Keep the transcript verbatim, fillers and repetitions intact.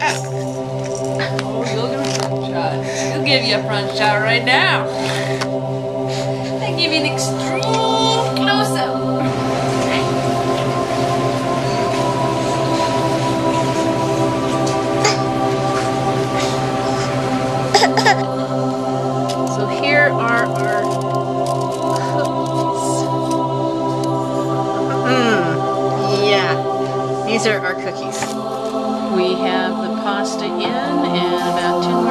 Oh, you'll give a front shot. He'll give you a front shot right now. They give you an extreme close-up. So here are our cookies. Mm, yeah, these are our cookies. We have the pasta in and about two